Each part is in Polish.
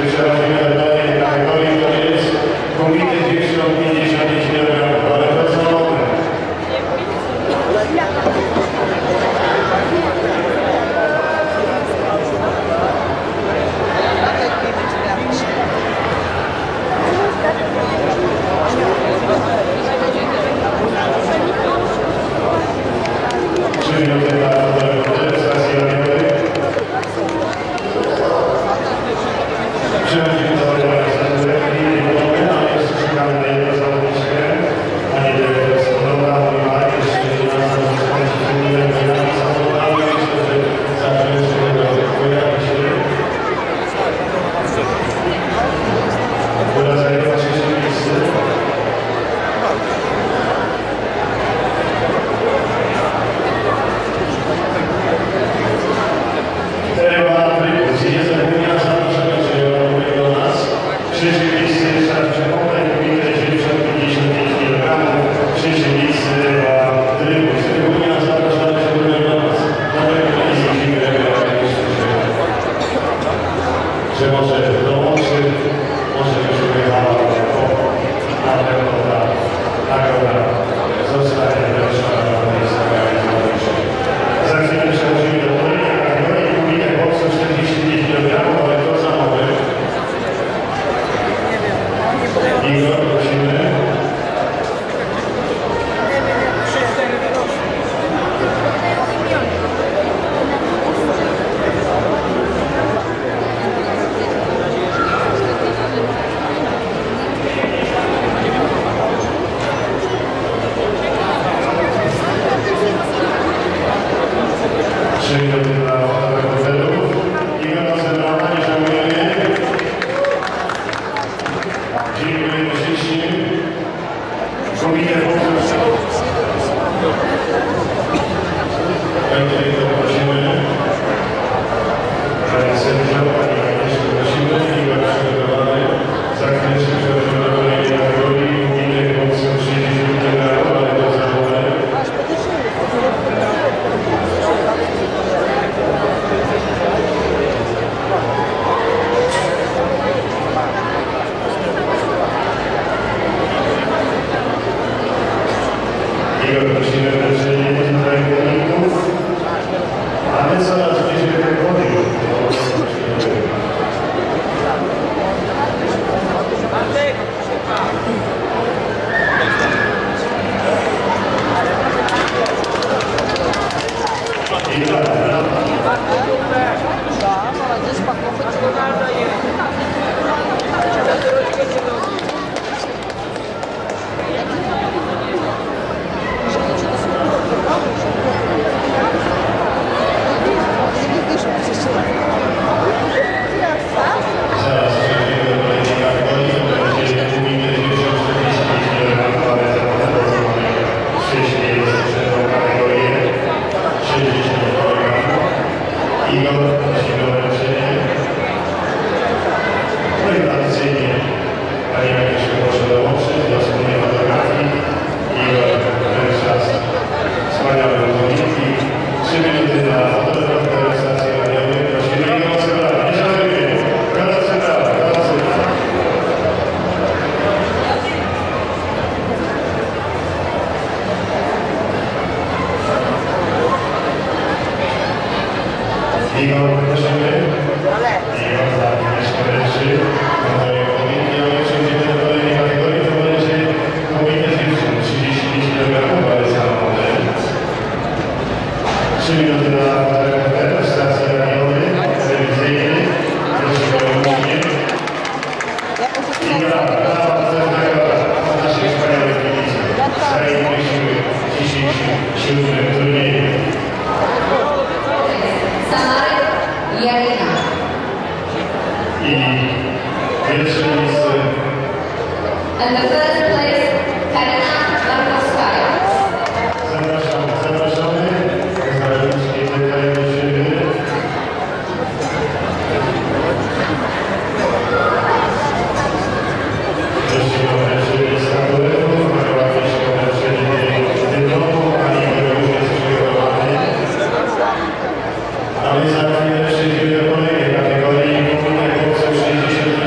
Ale za chwilę przejdziemy do kolejnej kategorii, do 60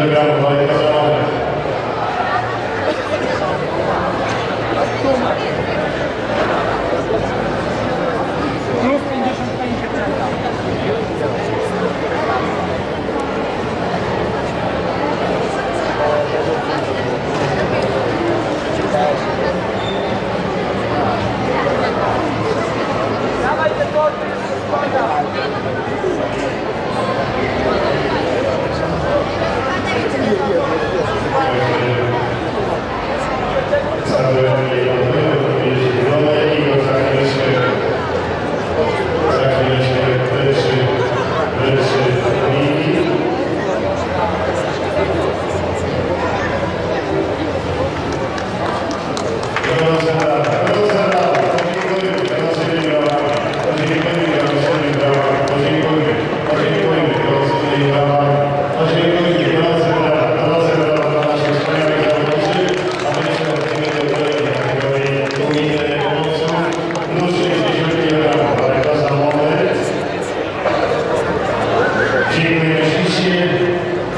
Dziękuję ślicznie.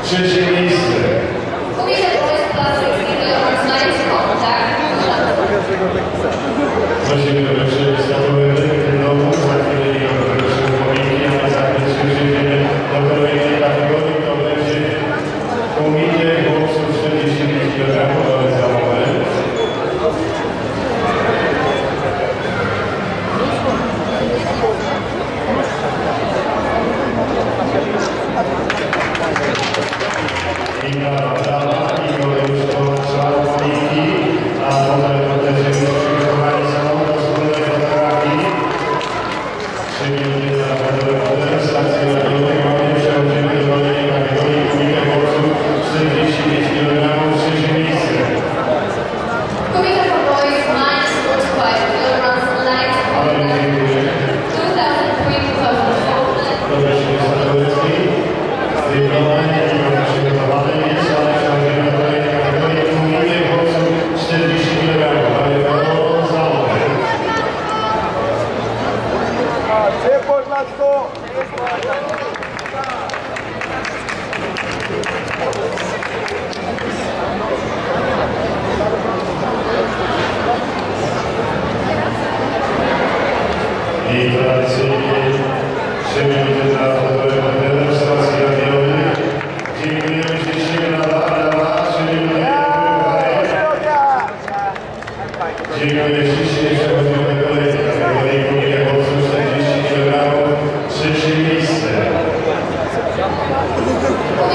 Trzecie miejsce. Prosimy o wyższe statuły rektywną, za chwilę i odwrócimy pomijki, a za chwilę przejrzymy do kolejnej kategorii, to będzie pomijek głosów 45 kg, ale za moment. Inna Rada, Igor Juszkowicza, Niki, a potem będziemy przygotowali samorządne fotografii. 3 minuty na fotografii, stację radiowego, przechodzimy do kolejnej kategorii, Komitet Boksów 45 kg, trzecie miejsce. Komitet Boksów i tradycyjnie 3 minuty dla fotoreporterów stacji radiowych. Dziękujemy ślicznie Rada, czyli dziękuję ślicznie, przechodzimy do kolejnej kategorii Komitet Boksów 40 kg, trzecie miejsce. Przechodzimy do kolejnej kategorii. I przechodzimy do kolejnej kategorii Komitet Boksów 35 kg, za moment.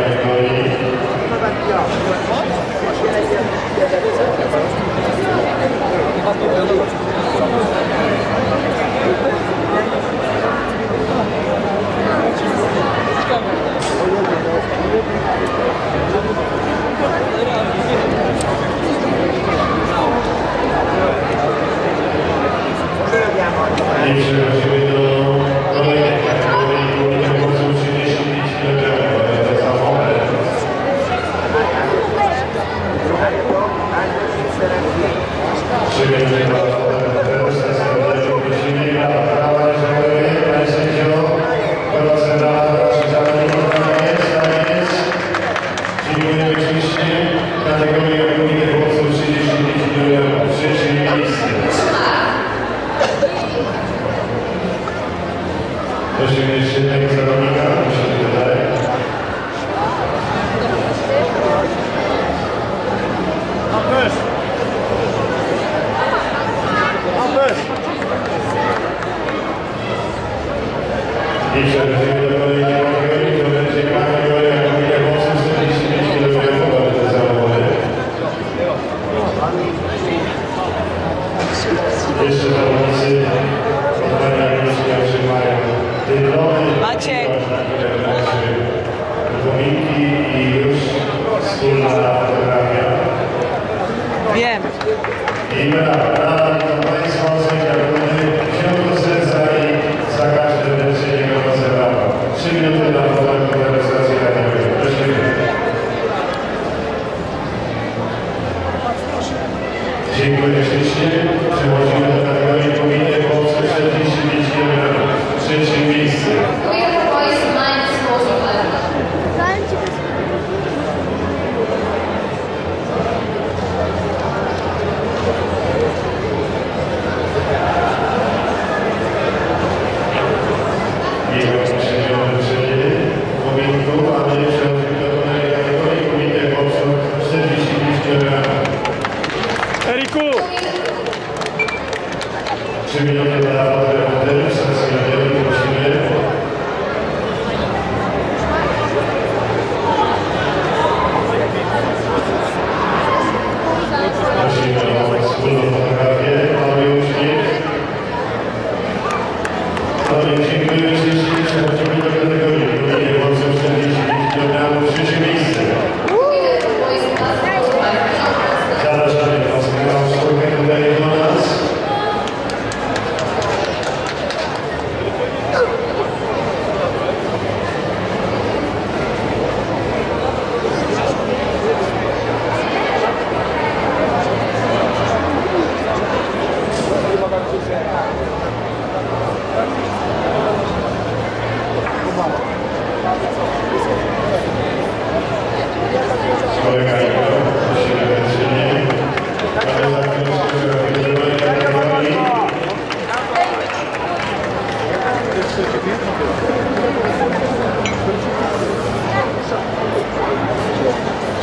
Przyjemny dla fotoreporterów stacji radiowych prosimy Rada Prawa i Żałoby, Panie Sędzio, Panie Radny, dziękujemy oczywiście kategoria Komitet Boksów 35 kg, trzecie miejsce. Prosimy jeszcze jednego zawodnika, prosimy tutaj. I przechodzimy do kolejnej kategorii, to będzie kategoria Komitet Boksów 45 kg, bardzo zawody. Jeszcze zawodnicy podania Górska otrzymają dyplony, pominki i już wspólna fotografia. Wiem. I brawa dla Państwa, sędzia Główny, wziął do serca i za każde leczenie gorące brawa. 3 minuty dla fotoreporterów stacji radiowej. Prosimy. Dziękuję ślicznie. Przechodzimy do kategorii Komitet Boksów 45 kg, trzecie miejsce. Dziękuję.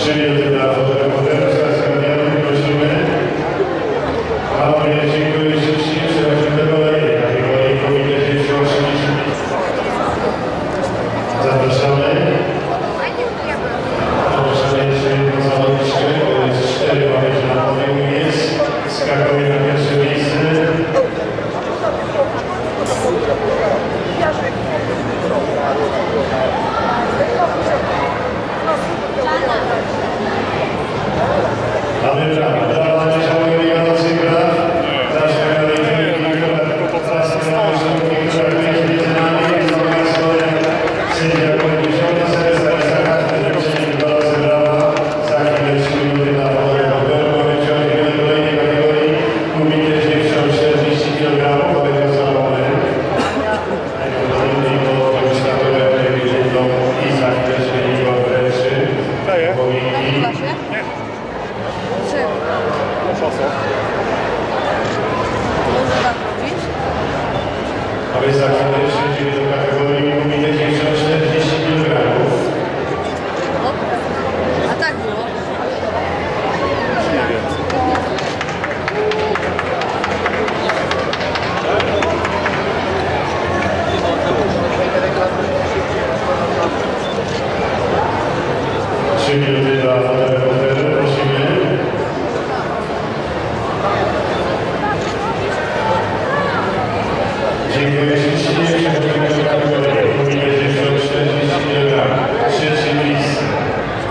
Przyjdzie dla fotoreporterów Stacji Radialnej prosimy. Panowie, dziękuję ślicznie. Przechodzimy do kolejnej kategorii. Powinny się przyłączyć. Zapraszamy. Zapraszamy jeszcze jedną zawodniczkę. Jest 4 pamięci na podium. Jest skakuje na pierwsze miejsce. Mamy brawo, brawo na czołowym Janocy Graf. Zawsze realizuje kilka podstaw na ośrodki, które będzie między nami. Jest to Państwowe sędzia podniesiony serca i zagadka. Dziękuję bardzo, brawo. Za chwilę 3 minuty na wodę roweru. Mamy ciągle do kolejnej kategorii. Mówicie, że jeszcze 40 kg. Powiedział za wodę. Najprawdopodobniej było wyszkatowe wyjdzie i za chwilę się liczba wręczy. Aby za chwilę przejdziemy do kategorii minę 40 kg. A tak było. Trzy minuty dla fotoreporterów, prosimy. Dziękuję ślicznie. Przechodzimy do kategorii pomiędzy 40 kg. Trzecie miejsce.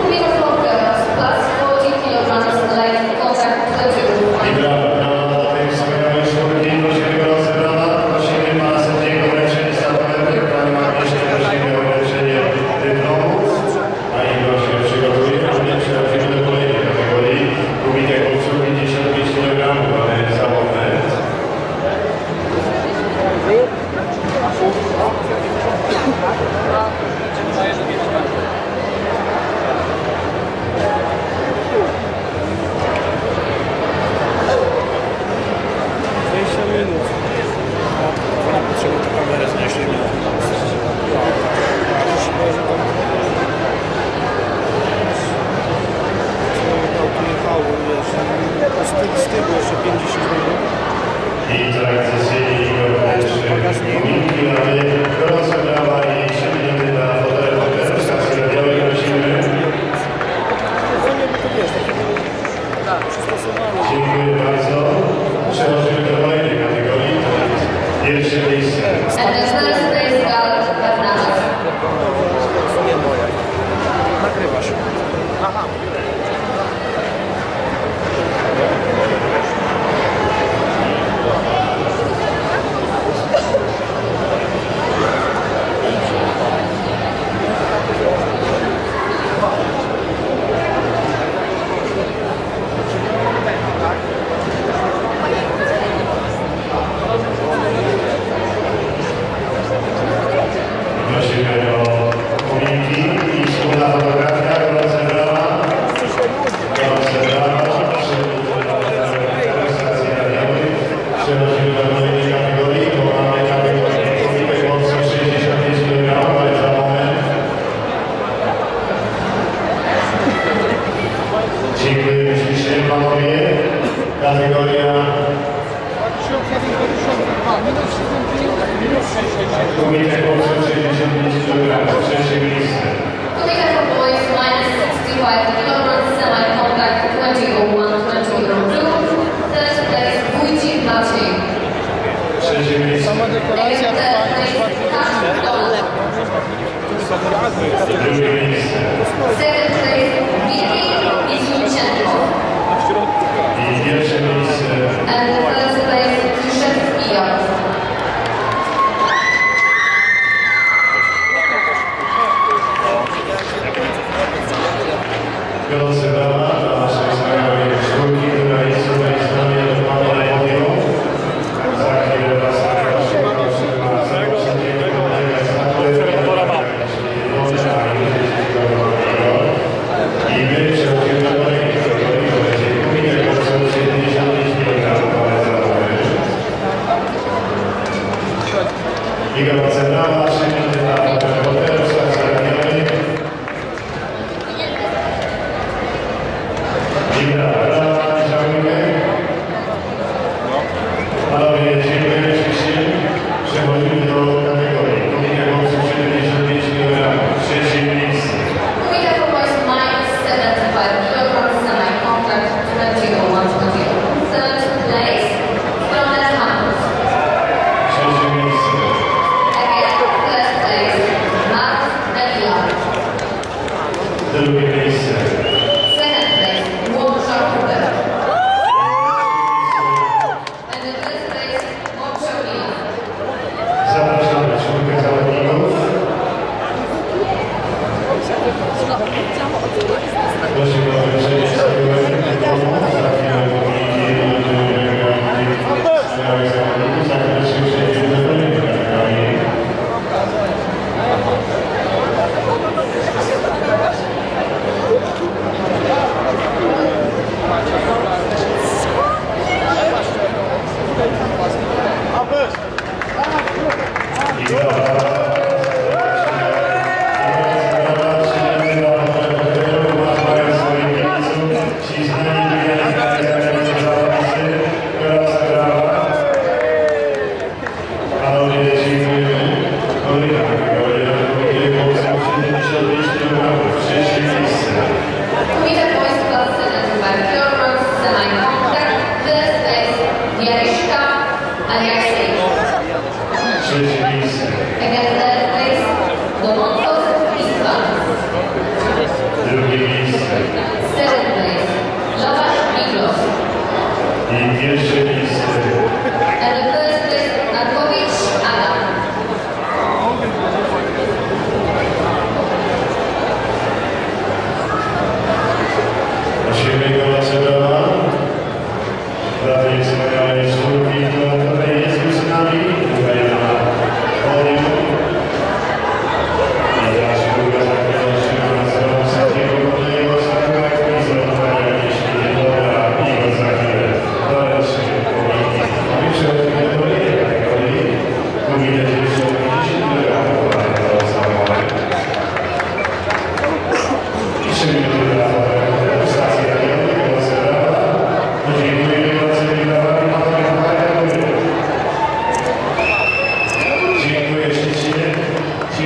Kupię sportę oraz plac wodzie kilogramu znaleźć w kątach przeciwów. I brawa, brawa dla tej wspaniałej szkółki. Prosimy gorące brawa. Prosimy pana sędziego o leczenie statuetów. Pani Agnieszkę prosimy o leczenie dyplomów. Pani proszę przygotuje. Przechodzimy do kolejnej kategorii. Kupię obszar 55 kg. Mamy zabawne. Thank you.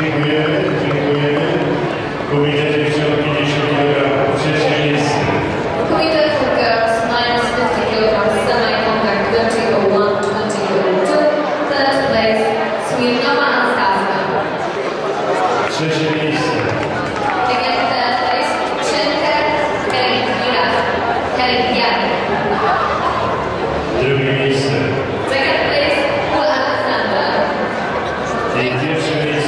Dziękujemy, dziękujemy. Komitet Dziewczynki 10 kg trzecie miejsce. Komitet Footgirls 950 kg semi-contact 2001, 2002, third place Smirnova Anastasia. Trzecie miejsce. Again third place Czynka Karigian. Drugie miejsce. Second place Ula Aleksandra. Pierwsze miejsce.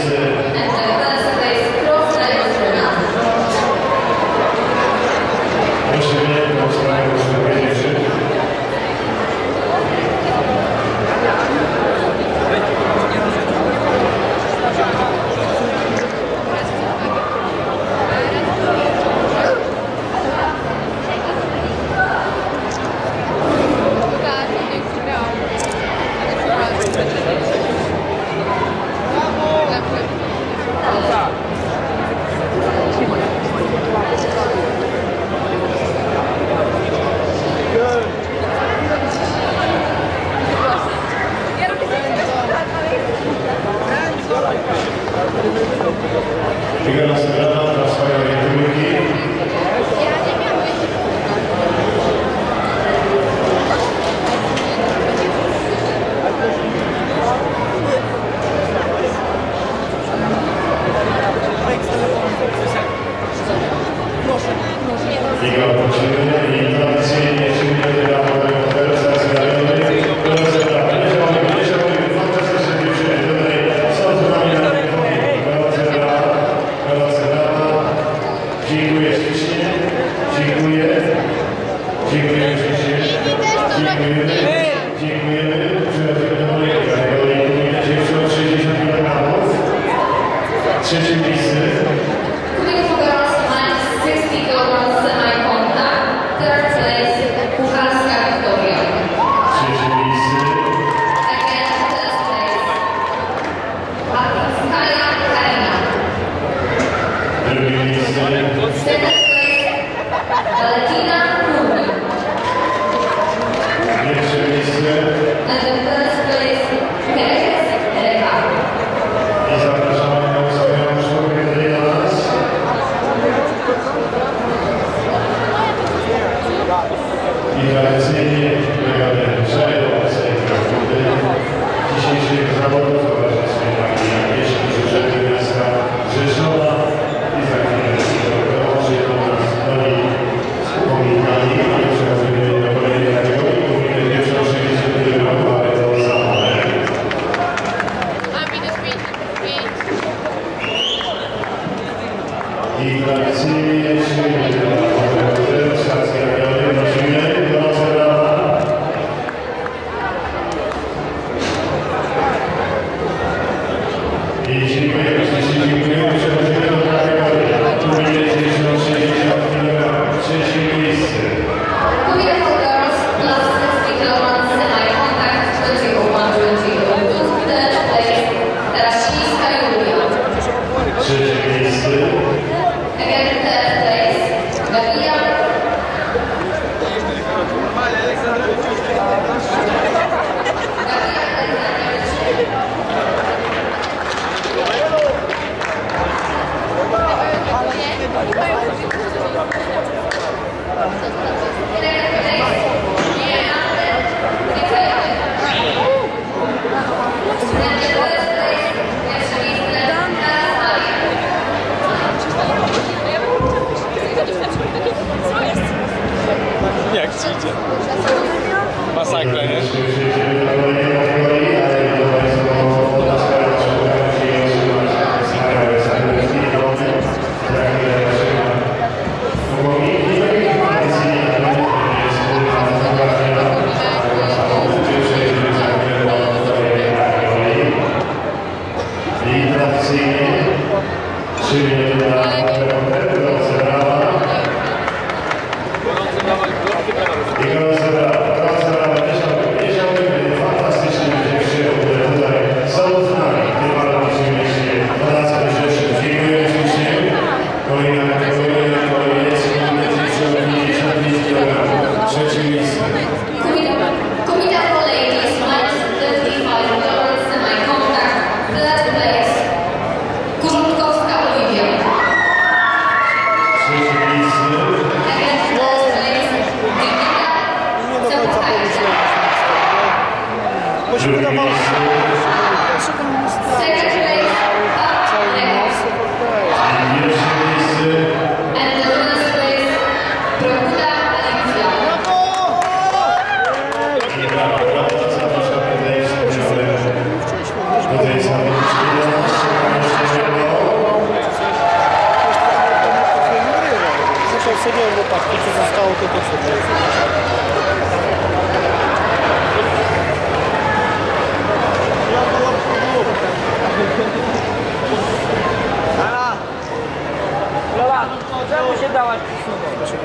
Czemu się dałaś przesuwać?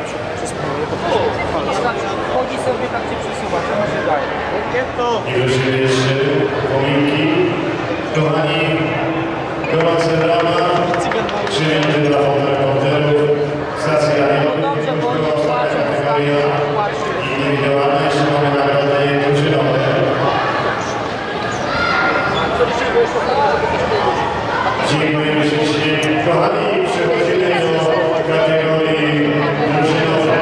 Chodzi sobie tak cię przesuwać, czemu się daje? I wyszymy jeszcze pominki. Kochani, gorące drama, przyjęcie dla fotoreporterów, stacja i niewidzialna, jeszcze mamy nagrodę poczynową. Dziękujemy ślicznie. Kochani, przechodzimy do kategorii drużynowej.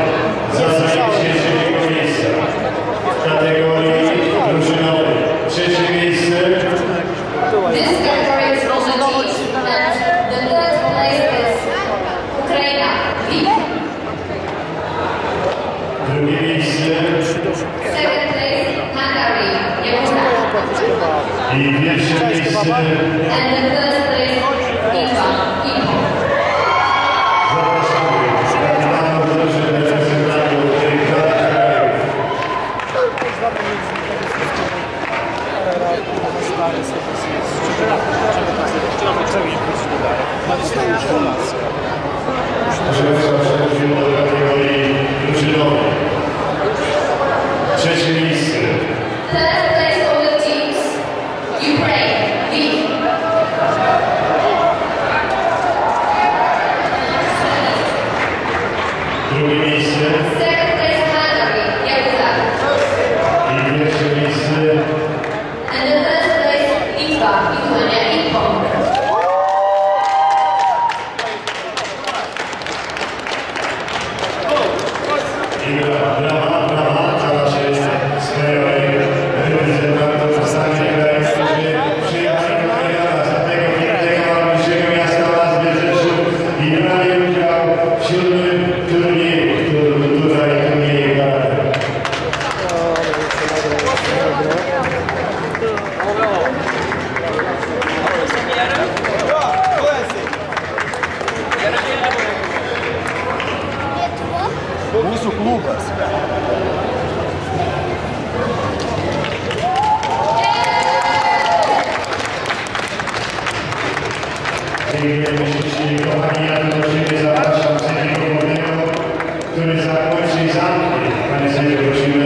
Zajmijcie się drugiego miejsca. W kategorii drużynowej trzecie miejsce. Drugie miejsce. I pierwsze miejsce. Trzecie miejsce. Third place for the teams Ukraine B. Drugie miejsce. Second place Hungary Jakuza. I pierwsze miejsce. And the first place Litwa Lithuania Info. Zakończy zamknięcie. Panie sędzio, prosimy.